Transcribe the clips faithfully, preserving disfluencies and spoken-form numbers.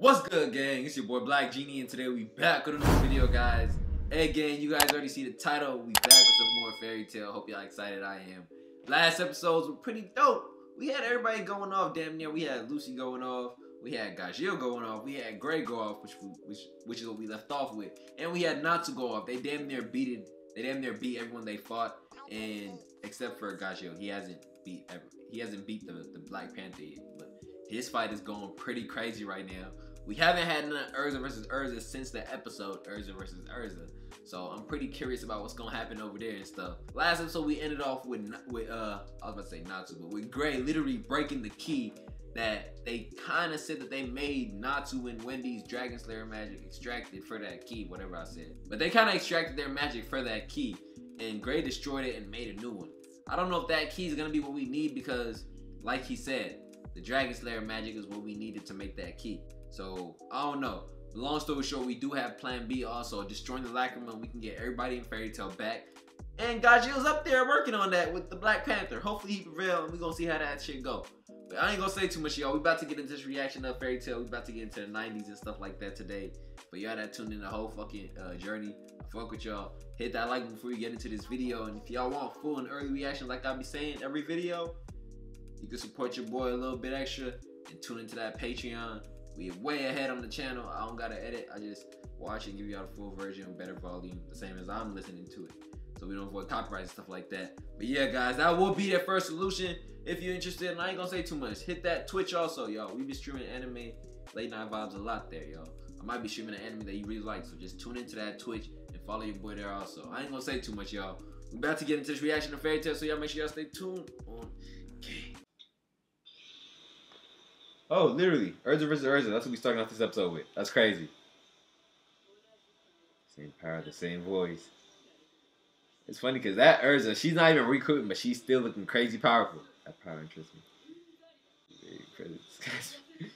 What's good, gang? It's your boy Black Genie, and today we back with another video, guys. Again, you guys already see the title. We back with some more Fairy Tail. Hope y'all excited. I am. Last episodes were pretty dope. We had everybody going off, damn near. We had Lucy going off. We had Gajeel going off. We had Gray go off, which which which is what we left off with. And we had Natsu go off. They damn near beated. They damn near beat everyone they fought, and except for Gajeel, he hasn't beat ever. He hasn't beat the the Black Panther yet, but his fight is going pretty crazy right now. We haven't had none of Erza versus Erza since the episode Erza versus Erza, so I'm pretty curious about what's gonna happen over there and stuff. Last episode we ended off with with uh I was about to say Natsu, but with Gray literally breaking the key that they kind of said that they made Natsu and Wendy's Dragon Slayer magic extracted for that key, whatever I said. But they kind of extracted their magic for that key, and Gray destroyed it and made a new one. I don't know if that key is gonna be what we need because, like he said, the Dragon Slayer magic is what we needed to make that key. So, I don't know. Long story short, we do have plan B also. Destroying the Lacrima, we can get everybody in Fairy Tail back. And Gajeel's up there working on that with the Black Panther. Hopefully he prevail, and we're going to see how that shit go. But I ain't going to say too much, y'all. We about to get into this reaction of Fairy Tail. We about to get into the nineties and stuff like that today. But y'all that tuned in the whole fucking uh, journey. I fuck with y'all. Hit that like before you get into this video. And if y'all want full and early reaction like I be saying every video, you can support your boy a little bit extra and tune into that Patreon. We're way ahead on the channel. I don't gotta edit. I just watch and give y'all the full version, better volume, the same as I'm listening to it. So we don't avoid copyright and stuff like that. But yeah, guys, that will be the first solution if you're interested. And I ain't gonna say too much. Hit that Twitch also, y'all. We be streaming anime, late night vibes a lot there, y'all. I might be streaming an anime that you really like, so just tune into that Twitch and follow your boy there also. I ain't gonna say too much, y'all. We're about to get into this reaction to Fairy Tail, so y'all make sure y'all stay tuned on game. Oh, literally. Erza versus Erza. That's what we starting off this episode with. That's crazy. Same power, the same voice. It's funny because that Erza, she's not even recruiting, but she's still looking crazy powerful. That power interests me.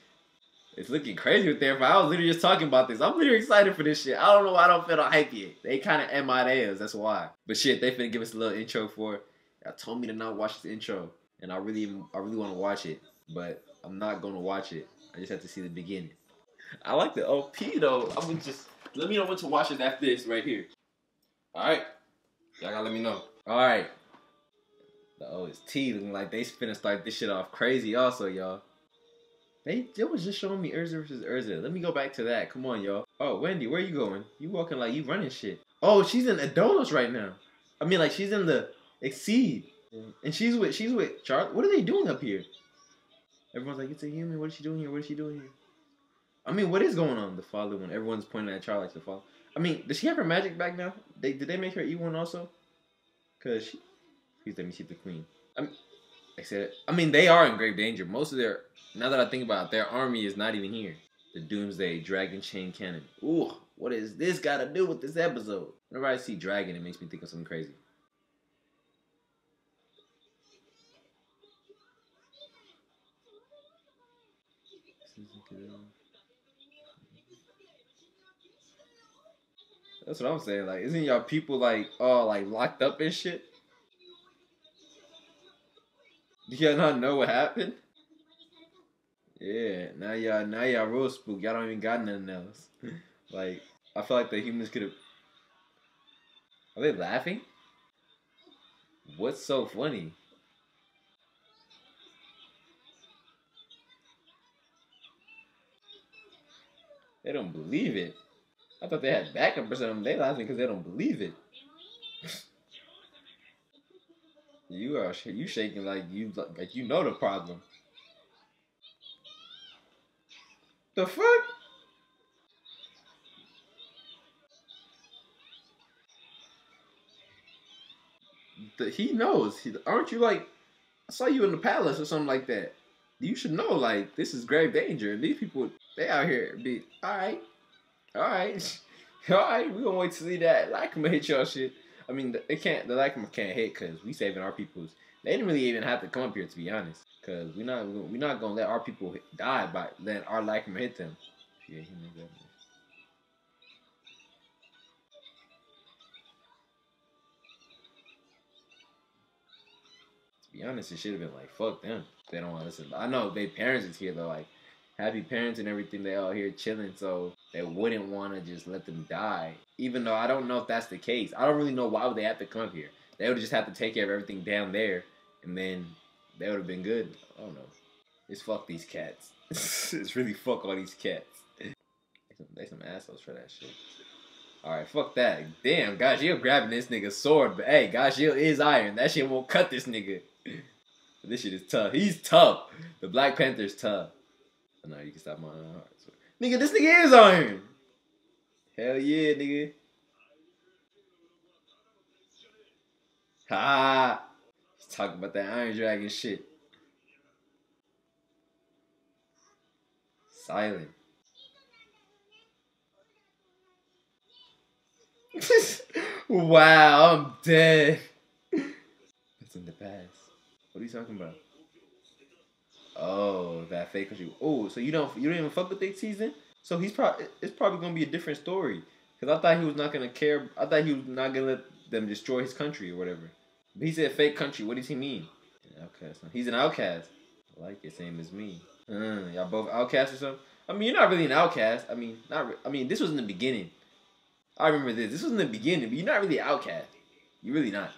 It's looking crazy with there, but I was literally just talking about this. I'm literally excited for this shit. I don't know why I don't feel the hype yet. They kind of M I As, that's why. But shit, they finna give us a little intro for it. Y'all told me to not watch this intro, and I really, even, I really want to watch it, but I'm not gonna watch it. I just have to see the beginning. I like the O P though. I'm gonna just let me know when to watch it after this right here. All right, y'all gotta let me know. All right. The O S T looking like they finna start this shit off crazy also, y'all. They, they was just showing me Erza versus Erza. Let me go back to that. Come on, y'all. Oh, Wendy, where you going? You walking like you running shit. Oh, she's in Edolas right now. I mean, like she's in the Exceed, and she's with she's with Charlotte. What are they doing up here? Everyone's like, it's a human. What is she doing here? What is she doing here? I mean, what is going on? The father one. Everyone's pointing at Charlotte to follow. I mean, does she have her magic back now? They, did they make her E one also? Because she... Please let me see the queen. I mean, I said it. I mean, they are in grave danger. Most of their... Now that I think about it, their army is not even here. The Doomsday Dragon Chain Cannon. Ooh, what is this got to do with this episode? Whenever I see dragon, it makes me think of something crazy. That's what I'm saying. Like, isn't y'all people like all like locked up and shit? Do y'all not know what happened? Yeah, now y'all now y'all real spook. Y'all don't even got nothing else. Like, I feel like the humans could have. Are they laughing? What's so funny? They don't believe it. I thought they had backup or something. They laughing because they don't believe it. You are sh you shaking like you like you know the problem. The fuck? The, he knows. He, aren't you like? I saw you in the palace or something like that. You should know. Like this is grave danger. These people, they out here. Be all right. Alright, alright, we gonna wait to see that Lacrima hit y'all shit. I mean, they can't, the Lacrima can't hit because we saving our peoples. They didn't really even have to come up here, to be honest, because we're not, we're not gonna let our people die by letting our Lacrima hit them. Yeah, he made that. To be honest, it should have been like, fuck them. They don't want to listen. I know their parents is here, though, like, happy parents and everything, they all here chilling, so they wouldn't want to just let them die. Even though I don't know if that's the case. I don't really know why would they have to come here. They would just have to take care of everything down there, and then they would have been good. I don't know. Just fuck these cats. Just really fuck all these cats. They some assholes for that shit. Alright, fuck that. Damn, Gajeel grabbing this nigga's sword, but hey, Gajeel is iron. That shit won't cut this nigga. This shit is tough. He's tough. The Black Panther's tough. Oh, no, you can stop my heart. Nigga, this nigga is iron. Hell yeah, nigga. Ha! He's talking about that Iron Dragon shit. Silent. Wow, I'm dead. That's in the past. What are you talking about? Oh, that fake country. Oh, so you don't you don't even fuck with that season? So he's probably it's probably gonna be a different story. Cause I thought he was not gonna care. I thought he was not gonna let them destroy his country or whatever. But he said fake country. What does he mean? An outcast. He's an outcast. I like it. Same as me. Uh, y'all both outcasts or something? I mean, you're not really an outcast. I mean, not. I mean, this was in the beginning. I remember this. This was in the beginning, but you're not really an outcast. You're really not.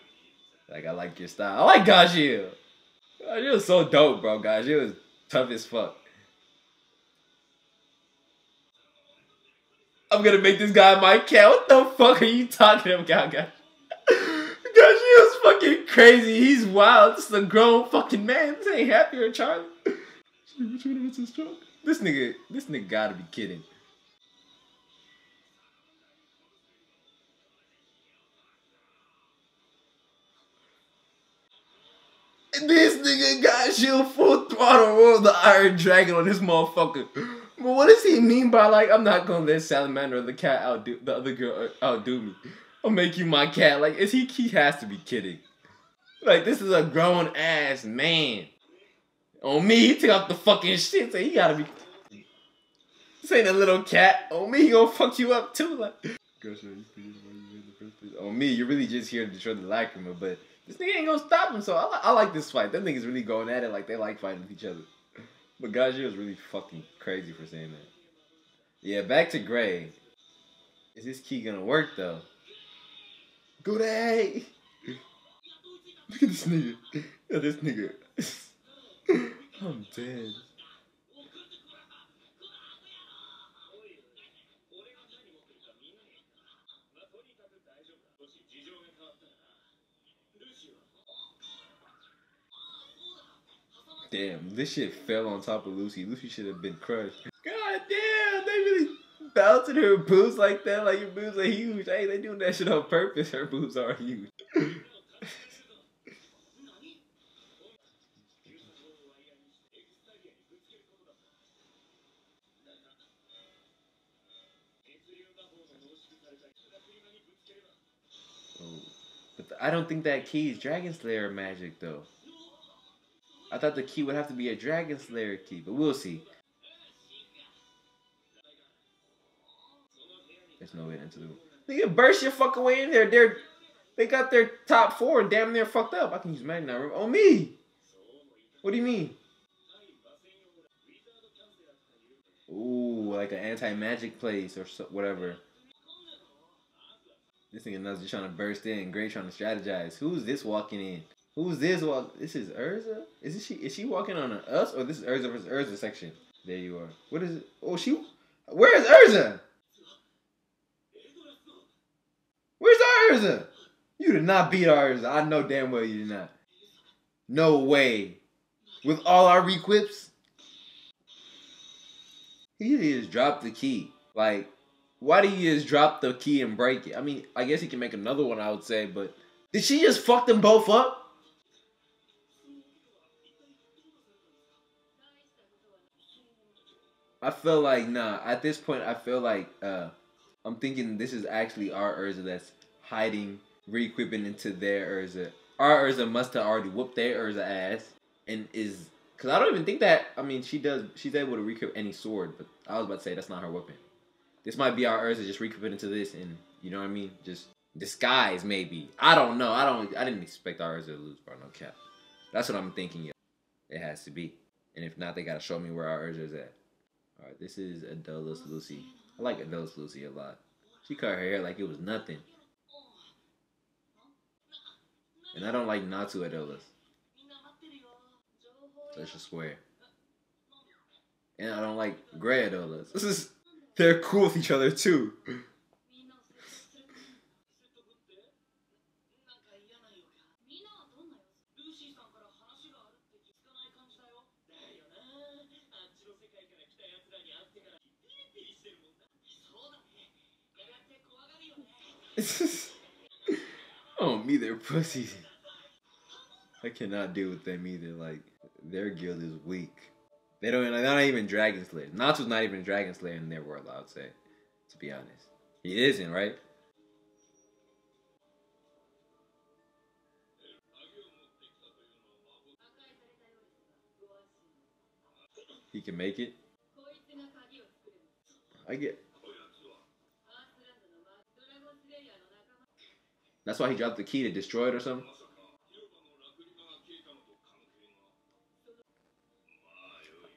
Like, I like your style. I like Gajeel. Gajeel's so dope, bro. Gajeel is tough as fuck. I'm gonna make this guy my cat. What the fuck are you talking about, Gajeel? Gajeel's fucking crazy. He's wild. This is a grown fucking man. This ain't Happy or Charla. Which one of us is drunk? This nigga, this nigga gotta be kidding. This nigga Gajeel full throttle rolled the Iron Dragon on this motherfucker. But what does he mean by, like, I'm not gonna let Salamander or the cat outdo the other girl outdo me? I'll make you my cat. Like, is he? He has to be kidding. Like, this is a grown ass man. On me, he took off the fucking shit. So he gotta be. This ain't a little cat. On me, he gonna fuck you up too. Like, on me, you're really just here to destroy the Lacrima, but. This nigga ain't gonna stop him, so I, li I like this fight. That nigga's really going at it like they like fighting with each other. But Gajeel's really fucking crazy for saying that. Yeah, back to Gray. Is this key gonna work, though? Good day! Look at this nigga. Look at this nigga. I'm dead. Damn, this shit fell on top of Lucy. Lucy should have been crushed. God damn, they really bouncing her boobs like that. Like, your boobs are huge. Hey, they doing that shit on purpose. Her boobs are huge. Oh. But the, I don't think that key is Dragon Slayer magic, though. I thought the key would have to be a Dragon Slayer key, but we'll see. There's no way into the room. Nigga, burst your fucking way in there. They're, they got their top four and damn near fucked up. I can use magic now. Oh, me! What do you mean? Ooh, like an anti-magic place or so, whatever. This nigga nuts just trying to burst in. Gray trying to strategize. Who's this walking in? Who's this? Walk this is Erza? Is this she? Is she walking on an us or this is Erza versus Erza section? There you are. What is it? Oh, she. Where is Erza? Where's our Erza? You did not beat our Erza. I know damn well you did not. No way. With all our requips, he just dropped the key. Like, why did he just drop the key and break it? I mean, I guess he can make another one. I would say, but did she just fuck them both up? I feel like, nah, at this point, I feel like, uh, I'm thinking this is actually our Erza that's hiding, re-equipping into their Erza. Our Erza must have already whooped their Erza ass, and is, cause I don't even think that, I mean, she does, she's able to re-equip any sword, but I was about to say, that's not her weapon. This might be our Erza just re-equipping into this, and, you know what I mean, just disguise, maybe. I don't know, I don't, I didn't expect our Erza to lose, bro, no cap. That's what I'm thinking, yo. It has to be, and if not, they gotta show me where our Erza is at. Alright, this is Edolas Lucy. I like Edolas Lucy a lot. She cut her hair like it was nothing. And I don't like Natsu Edolas. That's a square. And I don't like Gray Edolas. This is they're cool with each other too. Oh, me, they're pussies. I cannot deal with them either. Like, their guild is weak. They don't. They're not even Dragon Slayer. Natsu's not even Dragon Slayer in their world, I would say, to be honest. He isn't, right? He can make it. I get. That's why he dropped the key to destroy it or something?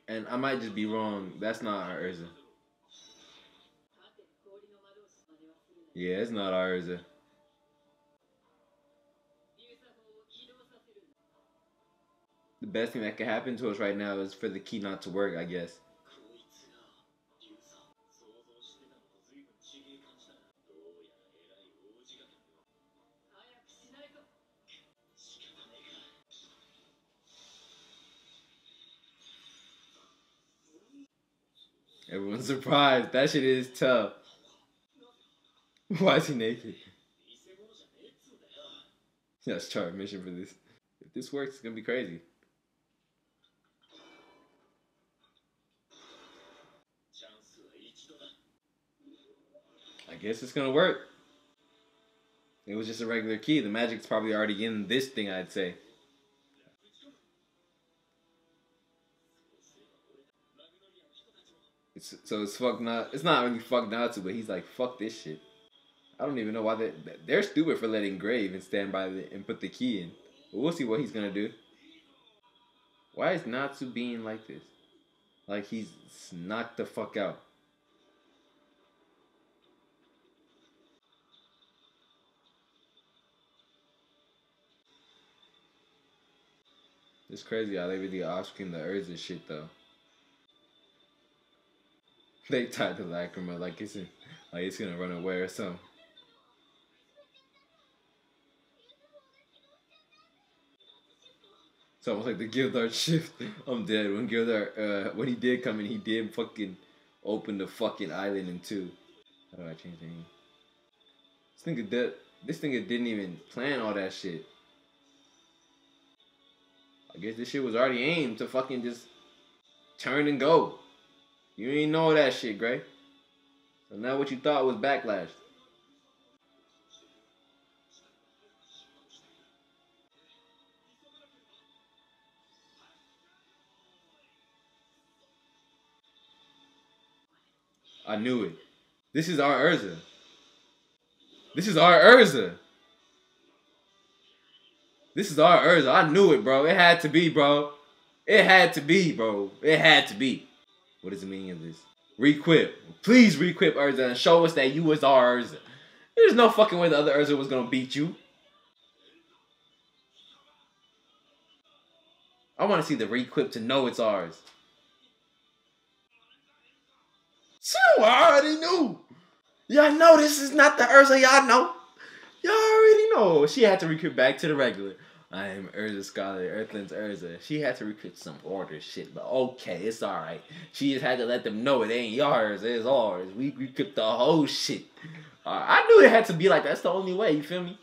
And I might just be wrong. That's not our Erza. Yeah, it's not our Erza. The best thing that could happen to us right now is for the key not to work, I guess. Everyone's surprised. That shit is tough. Why is he naked? That's Char's mission for this. If this works, it's gonna be crazy. I guess it's gonna work. It was just a regular key. The magic's probably already in this thing, I'd say. It's, so it's fuck not. It's not really fuck Natsu, but he's like fuck this shit. I don't even know why they they're stupid for letting Gray even stand by the, and put the key in. But we'll see what he's gonna do. Why is Natsu being like this? Like he's knocked the fuck out. It's crazy how they really off-screen the Erza shit though. They tied the Lacrima like it's in, like it's gonna run away or something. It's almost like the Gildart shift. I'm dead. When Gildart, uh, when he did come in, he did fucking open the fucking island in two. How do I change the name? This nigga did. This nigga didn't even plan all that shit. I guess this shit was already aimed to fucking just turn and go. You ain't know that shit, Gray. So now what you thought was backlash. I knew it. This is our Erza. This is our Erza. This is our Erza. I knew it, bro. It had to be, bro. It had to be, bro. It had to be. What is the meaning of this? Requip. Please requip Erza and show us that you was our Erza. There's no fucking way the other Erza was gonna beat you. I wanna see the requip to know it's ours. So I already knew. Y'all know this is not the Erza y'all know. Y'all already know. She had to requip back to the regular. I am Erza Scholar, Earthland's Erza. She had to recruit some order shit, but okay, it's alright. She just had to let them know it ain't yours, it's ours. We recruit the whole shit. Uh, I knew it had to be like that. That's the only way, you feel me?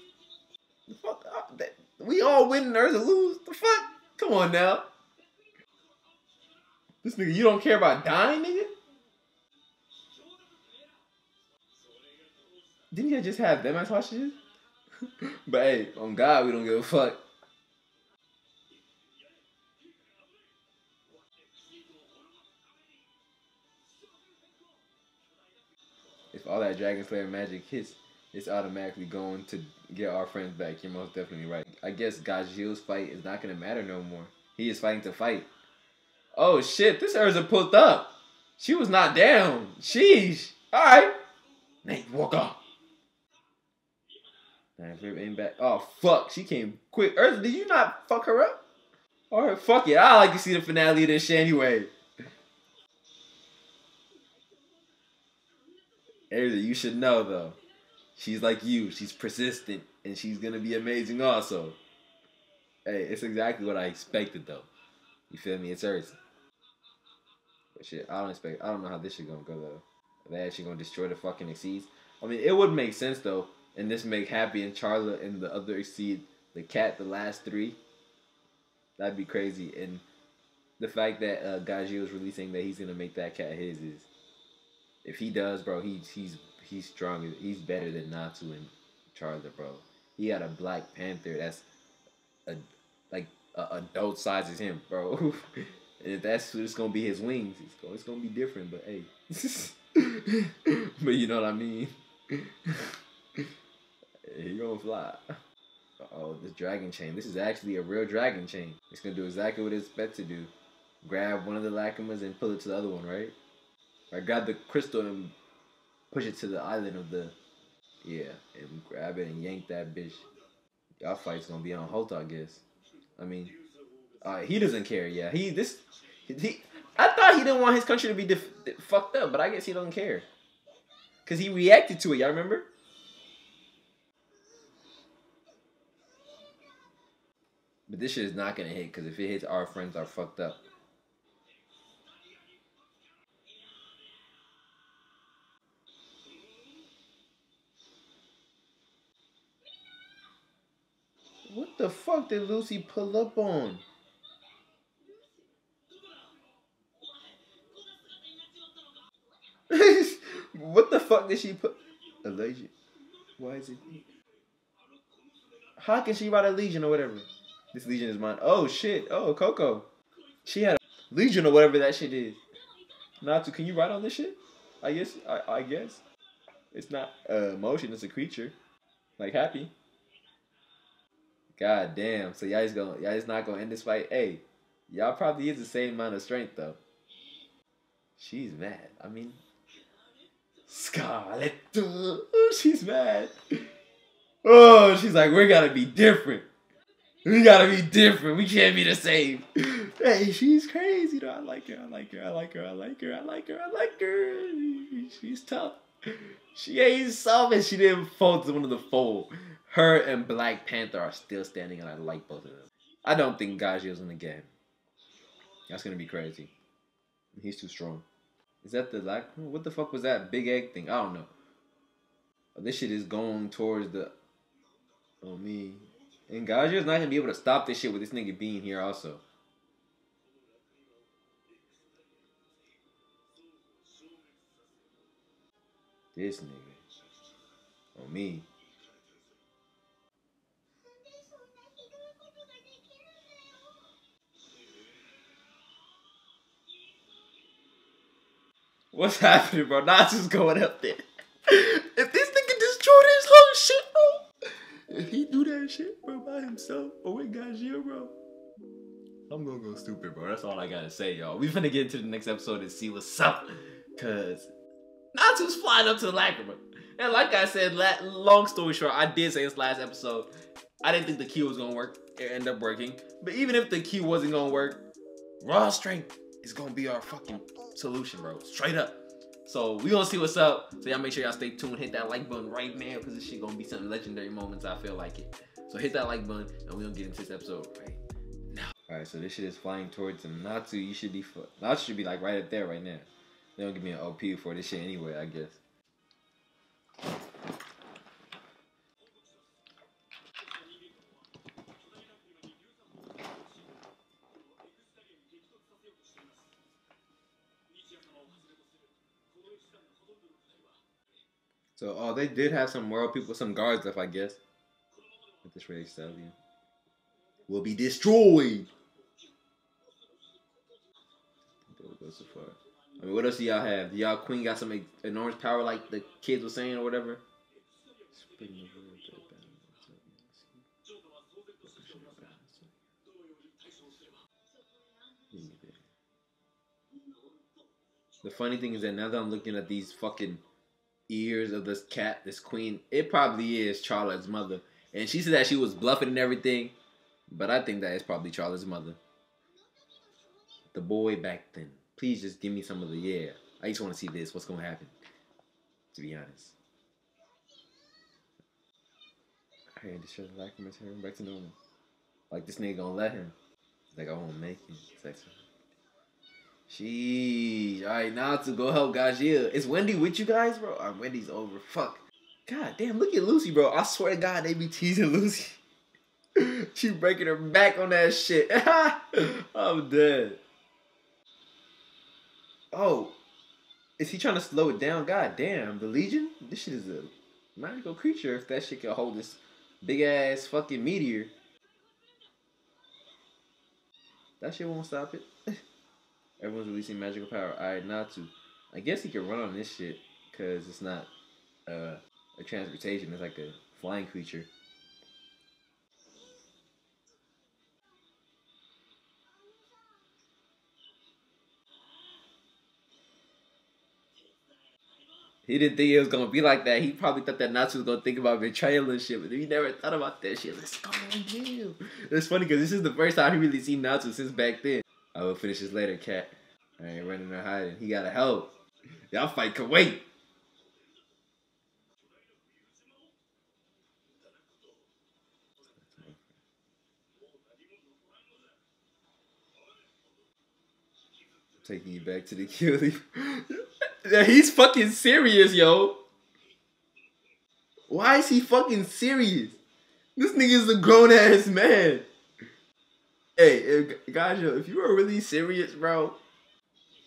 The fuck, uh, that, we all win and Erza lose? The fuck? Come on now. This nigga, you don't care about dying, nigga? Didn't you just have them as hostages? But hey, on God, we don't give a fuck. If all that Dragon Slayer magic hits, it's automatically going to get our friends back. You're most definitely right. I guess Gajeel's fight is not going to matter no more. He is fighting to fight. Oh shit, this Erza pulled up. She was not down. Sheesh. All right. Nate, walk off. Nine flip aim back. Oh, fuck. She came quick. Erza, did you not fuck her up? All right, fuck it. I like to see the finale of this shit anyway. Erza, you should know, though. She's like you. She's persistent, and she's going to be amazing also. Hey, it's exactly what I expected, though. You feel me? It's Erza. But shit, I don't expect... I don't know how this shit gonna go, though. Are they actually gonna destroy the fucking Exceeds? I mean, it would make sense, though. And this make Happy and Charla and the other Exceed, the cat, the last three. That'd be crazy. And the fact that uh, Gajeel's really saying that he's gonna make that cat his is... If he does, bro, he, he's... He's stronger. He's better than Natsu and Charla, bro. He got a Black Panther that's a like a adult size as him, bro. And if that's just gonna be his wings, it's gonna, it's gonna be different. But hey, but you know what I mean. He gonna fly. Uh oh, this dragon chain. This is actually a real dragon chain. It's gonna do exactly what it's meant to do. Grab one of the Lacrimas and pull it to the other one, right? Or grab the crystal and push it to the island of the... Yeah, and grab it and yank that bitch. Y'all fight's gonna be on hold, I guess. I mean, uh, he doesn't care, yeah. He, this... he. I thought he didn't want his country to be def fucked up, but I guess he doesn't care. Because he reacted to it, y'all remember? But this shit is not gonna hit, because if it hits, our friends are fucked up. What the fuck did Lucy pull up on? What the fuck did she put? A legion? Why is it? How can she ride a legion or whatever? This legion is mine. Oh shit. Oh, Coco. She had a legion or whatever that shit is. Natsu, can you ride on this shit? I guess. I, I guess. It's not a motion. It's a creature. Like Happy. God damn, so y'all is gonna y'all is not gonna end this fight. Hey, y'all probably is the same amount of strength though. She's mad. I mean, Scarlet, she's mad. Oh, she's like, we gotta be different. We gotta be different. We can't be the same. Hey, she's crazy though. I like her. I like her. I like her. I like her. I like her. I like her. She's tough. She ain't soft and she didn't fold to one of the fold. Her and Black Panther are still standing, and I like both of them. I don't think Gajeel's in the game. That's gonna be crazy. He's too strong. Is that the like? What the fuck was that big egg thing? I don't know. This shit is going towards the... Oh me. And Gajeel's not gonna be able to stop this shit with this nigga being here also. This nigga. Oh me. What's happening, bro? Natsu's going up there. If this nigga destroy this whole shit, bro. If he do that shit, bro, by himself, or with Gajeel, bro. I'm gonna go stupid, bro. That's all I gotta say, y'all. We finna get into the next episode and see what's up. Cause Natsu's flying up to the Lacrima. And like I said, long story short, I did say this last episode. I didn't think the Q was gonna work. It ended up working. But even if the Q wasn't gonna work, raw strength is gonna be our fucking solution, bro. Straight up. So we gonna see what's up. So y'all make sure y'all stay tuned. Hit that like button right now, cause this shit gonna be some legendary moments. I feel like it. So hit that like button, and we gonna get into this episode right now. All right, so this shit is flying towards him. Natsu, you should be. Natsu should be like right up there right now. They don't give me an O P for this shit anyway, I guess. So, oh, they did have some world people, some guards left, I guess. At this rate, Stelion will be destroyed. Don't go so far. I mean, what else do y'all have? Do y'all queen got some enormous power, like the kids were saying, or whatever? The funny thing is that now that I'm looking at these fucking ears of this cat, this queen, it probably is Charlotte's mother. And she said that she was bluffing and everything, but I think that is probably Charlotte's mother. The boy back then. Please just give me some of the, yeah. I just want to see this. What's going to happen? To be honest. I had to show the Lacrima turn back to normal. Like, this nigga gonna let him. Like, I won't make it. Sex. Sheesh. Alright, now to go help Gajeel. Is Wendy with you guys, bro? Alright, Wendy's over. Fuck. God damn, look at Lucy, bro. I swear to God, they be teasing Lucy. She breaking her back on that shit. I'm dead. Oh. Is he trying to slow it down? God damn. The Legion? This shit is a magical creature if that shit can hold this big ass fucking meteor. That shit won't stop it. Everyone's releasing magical power. Alright, Natsu. I guess he can run on this shit because it's not uh, a transportation. It's like a flying creature. He didn't think it was going to be like that. He probably thought that Natsu was going to think about betrayal and shit, but he never thought about that shit. Let's go, damn. It's funny because this is the first time he really seen Natsu since back then. I will finish this later, cat. I ain't running or hiding. He got to help. Y'all fight can wait. Taking you back to the kill. He's fucking serious, yo. Why is he fucking serious? This nigga's a grown ass man. Hey, if, guys, yo, if you are really serious, bro,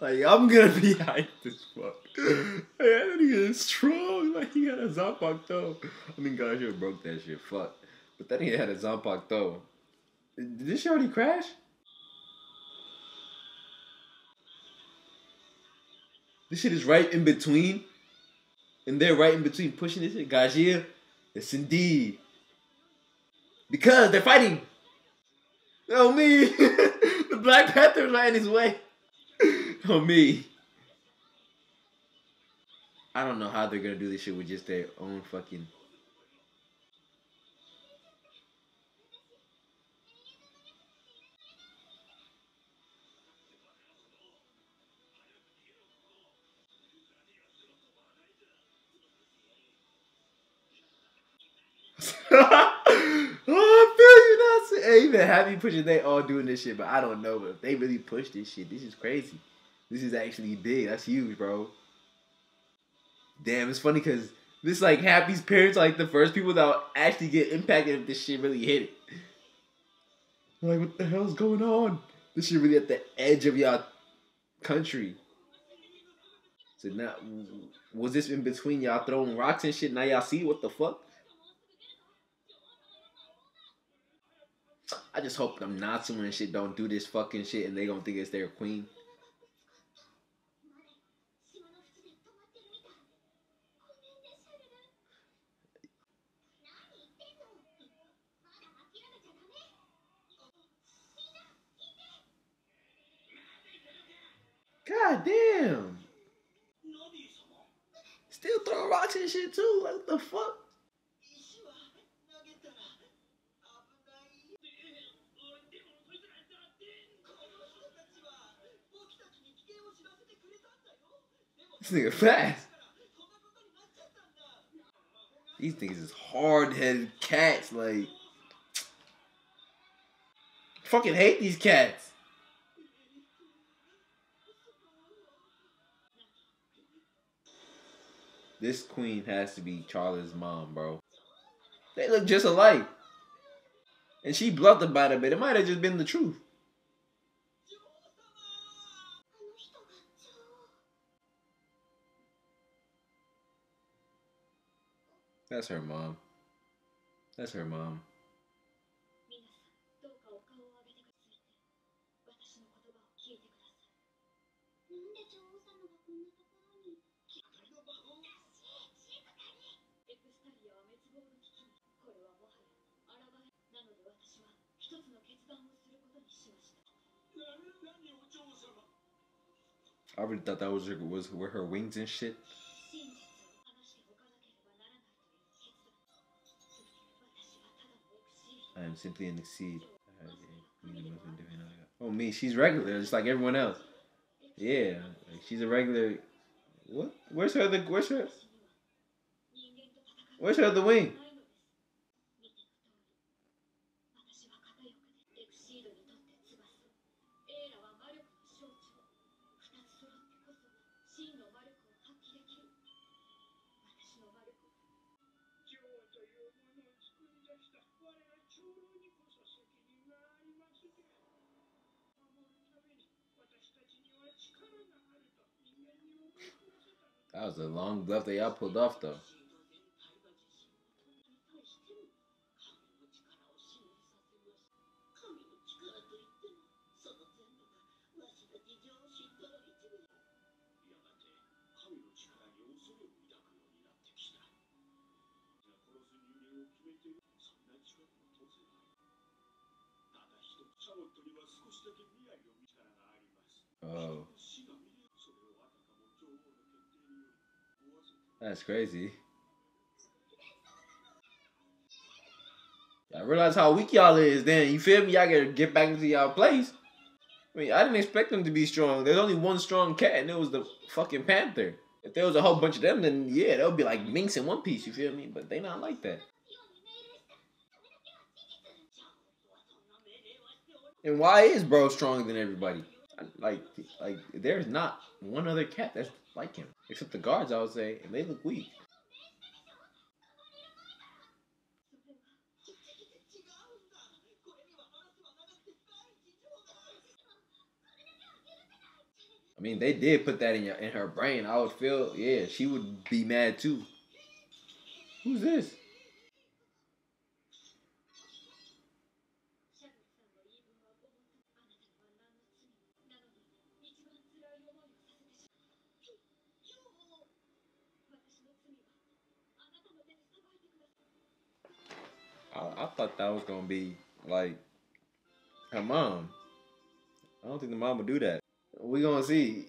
like, I'm gonna be hyped as fuck. Like, that nigga is strong. Like, he got a Zampak though. I mean, guys, yo, broke that shit. Fuck. But that nigga had a Zampak though. Did this shit already crash? This shit is right in between. And they're right in between pushing this shit. Gajeel, yes indeed. Because they're fighting. Oh me. The Black Panther's right in his way. Oh me. I don't know how they're gonna do this shit with just their own fucking. Oh, I feel you, Natsu. Hey, even Happy pushing, they all doing this shit, but I don't know. But if they really push this shit, this is crazy. This is actually big. That's huge, bro. Damn, it's funny because this, like, Happy's parents are, like, the first people that actually get impacted if this shit really hit it. Like, what the hell's going on? This shit really at the edge of y'all country. So now, was this in between y'all throwing rocks and shit? Now y'all see what the fuck? I just hope them Natsu and shit don't do this fucking shit and they don't think it's their queen. God damn! Still throwing rocks and shit too, like what the fuck? This nigga fast. These niggas is hard-headed cats. Like, I fucking hate these cats. This queen has to be Charla's mom, bro. They look just alike, and she bluffed about it, but it might have just been the truth. That's her mom. That's her mom. I really thought that was her, was where her wings and shit. I am simply an exceed. Oh me, she's regular, just like everyone else. Yeah, like she's a regular. What? Where's her other? Where's her? Where's her other wing? That was a long bluff that y'all pulled off, though. Oh. That's crazy. I realize how weak y'all is then. You feel me? Y'all gotta get back into y'all place. I mean, I didn't expect them to be strong. There's only one strong cat, and it was the fucking panther. If there was a whole bunch of them, then yeah, they'll be like minks in One Piece, you feel me? But they not like that. And why is bro stronger than everybody? Like, like there's not one other cat that's like him. Except the guards, I would say, and they look weak. I mean, they did put that in your, in her brain. I would feel, yeah, she would be mad too. Who's this? I, I thought that was going to be, like, her mom. I don't think the mom would do that. We're going to see.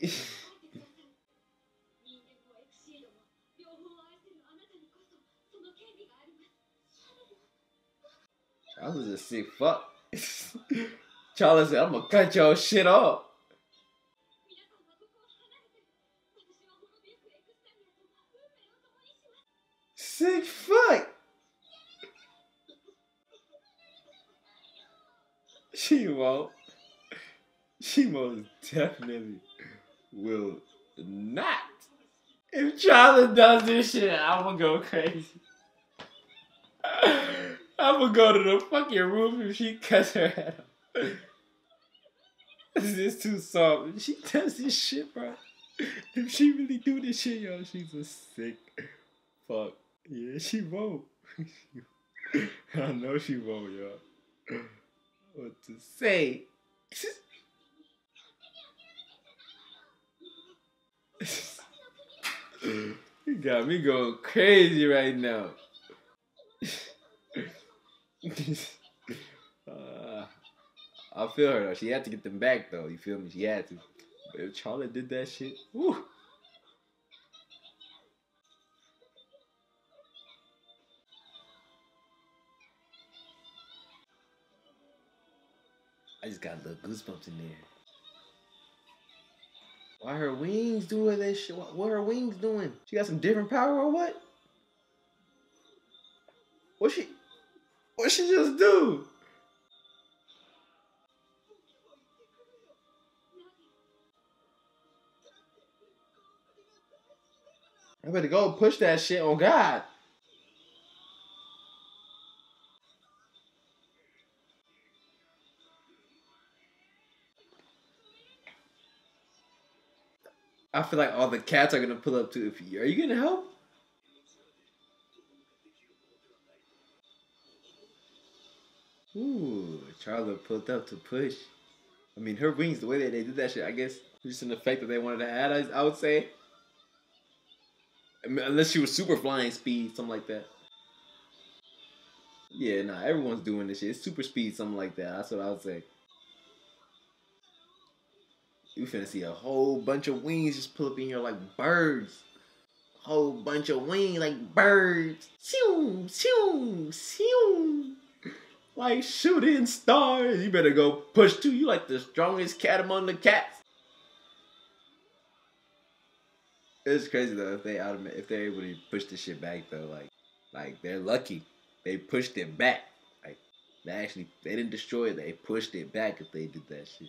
I was a sick fuck. Charla said, I'm going to cut your shit off. Sick fuck. She won't. She most definitely will not. If Charlotte does this shit, I'ma go crazy. I'ma go to the fucking roof if she cuts her head off. This is too soft. She does this shit, bro. If she really do this shit, yo, she's a sick fuck. Yeah, she won't. I know she won't, y'all. What to say? You got me going crazy right now. uh, I feel her though. She had to get them back though. You feel me? She had to. But if Charlotte did that shit, woo. I just got little goosebumps in there. Why her wings doing this shit? What are her wings doing? She got some different power or what? What she? What she just do? I better go push that shit on God. I feel like all the cats are gonna pull up too. If you, are you gonna help? Ooh, Charlotte pulled up to push. I mean, her wings, the way that they did that shit, I guess just an effect that they wanted to add. I, I would say, I mean, unless she was super flying speed, something like that. Yeah, nah, everyone's doing this shit. It's super speed, something like that. That's what I would say. You finna see a whole bunch of wings just pull up in here like birds. Whole bunch of wings like birds. Shoo, shoo, shoo. Like shooting stars. You better go push two. You like the strongest cat among the cats. It's crazy though if they automate, if they're able to push this shit back though. Like, like they're lucky. They pushed it back. Like they actually they didn't destroy it. They pushed it back if they did that shit.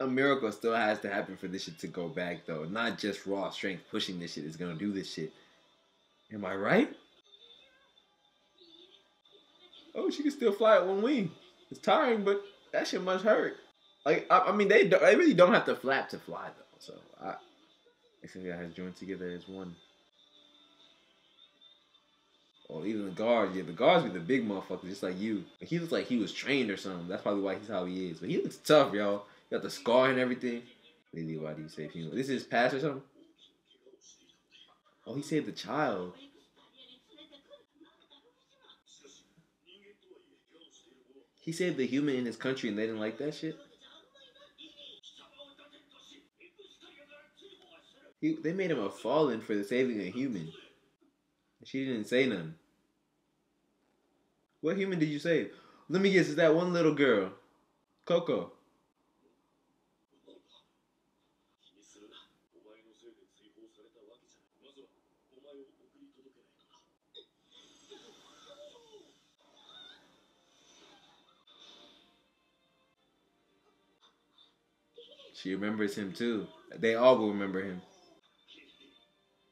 A miracle still has to happen for this shit to go back, though. Not just raw strength pushing this shit is gonna do this shit. Am I right? Oh, she can still fly at one wing. It's tiring, but that shit must hurt. Like, I, I mean, they do, they really don't have to flap to fly, though. So, I... Except that has joined together as one. Oh, even the guards. Yeah, the guards be the big motherfuckers, just like you. But he looks like he was trained or something. That's probably why he's how he is. But he looks tough, y'all. Got the scar and everything. Lily, why do you save him? This is his past or something? Oh, he saved the child. He saved the human in his country and they didn't like that shit? He, they made him a fallen for the saving a human. She didn't say nothing. What human did you save? Let me guess, it's that one little girl. Coco. She remembers him too. They all will remember him.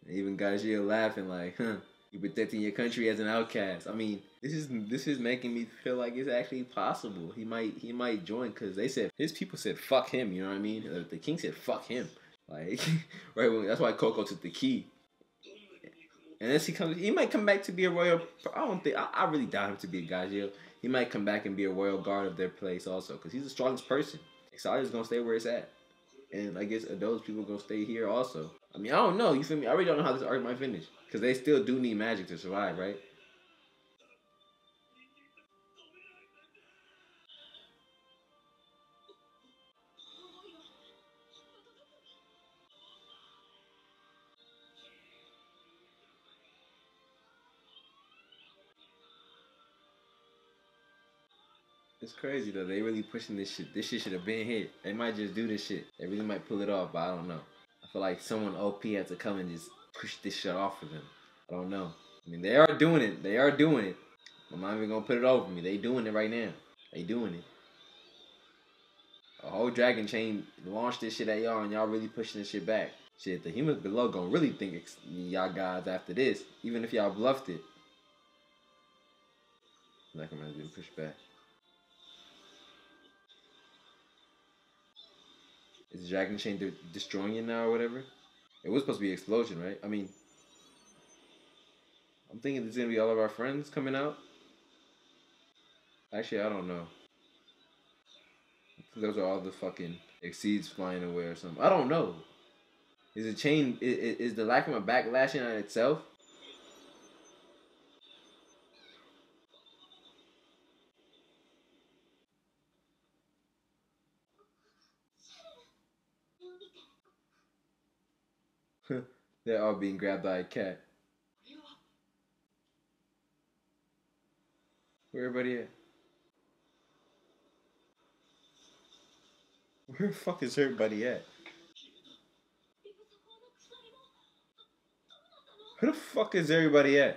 And even Gajeel laughing like, huh, you protecting your country as an outcast. I mean, this is this is making me feel like it's actually possible. He might he might join because they said his people said fuck him, you know what I mean? The king said fuck him. Like right when, that's why Coco took the key. And as he comes he might come back to be a royal I don't think I, I really doubt him to be a Gajeel. He might come back and be a royal guard of their place also, because he's the strongest person. Excited is gonna stay where it's at. And I guess Edolas people gonna stay here also. I mean, I don't know. You feel me? I really don't know how this arc might finish. Because they still do need magic to survive, right? It's crazy though, they really pushing this shit. This shit should have been hit. They might just do this shit. They really might pull it off, but I don't know. I feel like someone O P had to come and just push this shit off for them. I don't know. I mean, they are doing it. They are doing it. I'm not even gonna put it over me. They doing it right now. They doing it. A whole dragon chain launched this shit at y'all and y'all really pushing this shit back. Shit, the humans below gonna really think y'all guys after this, even if y'all bluffed it. Lacrima has been pushed back. Is the dragon chain de destroying it now or whatever? It was supposed to be an explosion, right? I mean, I'm thinking there's gonna be all of our friends coming out. Actually, I don't know. I think those are all the fucking Exceeds flying away or something. I don't know. Is the chain? Is, is the Lacrima backlashing on itself? They're all being grabbed by a cat. Where everybody at? Where the fuck is everybody at? Where the fuck is everybody at?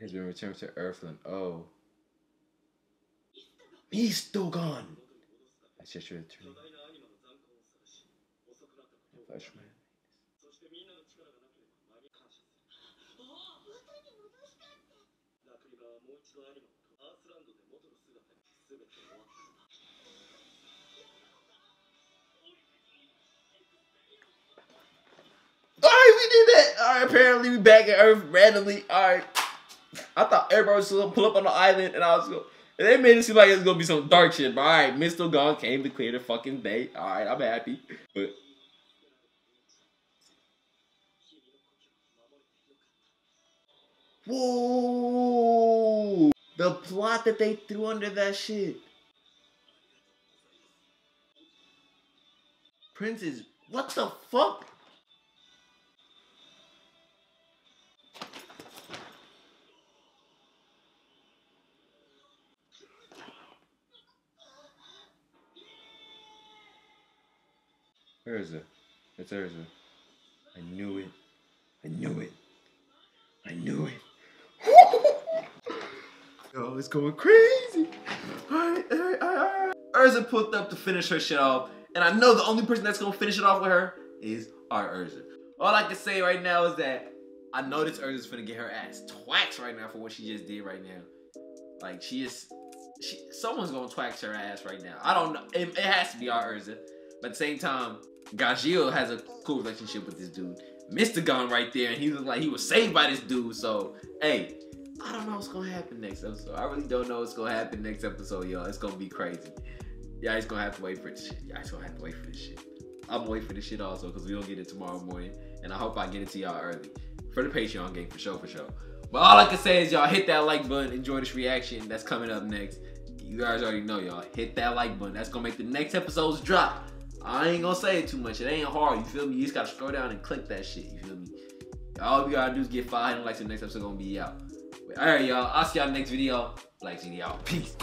Has been returned to Earthland. Oh. He's still gone. I just returned. Flashman. Alright, we did that. Alright, apparently we back at Earth randomly. Alright. I thought everybody was gonna pull up on the island and I was gonna and they made it seem like it was gonna be some dark shit, but alright, Mister Gone came to clear the fucking day. Alright, I'm happy. But Whoa! The plot that they threw under that shit. Prince is... What the fuck? Erza. It's Erza. I knew it. I knew it. I knew it. Yo, it's going crazy. Alright, alright, alright. Erza pulled up to finish her shit off. And I know the only person that's gonna finish it off with her is our Erza. All I can say right now is that I know this Erza's finna get her ass twaxed right now for what she just did right now. Like, she is, she, someone's gonna twax her ass right now. I don't know, it, it has to be our Erza. But at the same time, Gajeel has a cool relationship with this dude. Mister Gun right there, and he was like, he was saved by this dude, so, hey. I don't know what's gonna happen next episode. I really don't know what's gonna happen next episode, y'all. It's gonna be crazy. Yeah, he's gonna have to wait for this shit. Yeah, he's gonna have to wait for this shit. I'm gonna wait for this shit also because we don't get it tomorrow morning. And I hope I get it to y'all early. For the Patreon game, for sure, for sure. But all I can say is y'all hit that like button. Enjoy this reaction that's coming up next. You guys already know, y'all. Hit that like button. That's gonna make the next episodes drop. I ain't gonna say it too much. It ain't hard, you feel me? You just gotta scroll down and click that shit, you feel me? All we gotta do is get five hundred likes and the next episode gonna be out. Alright, y'all. I'll see y'all next video. Black Genie out. Peace.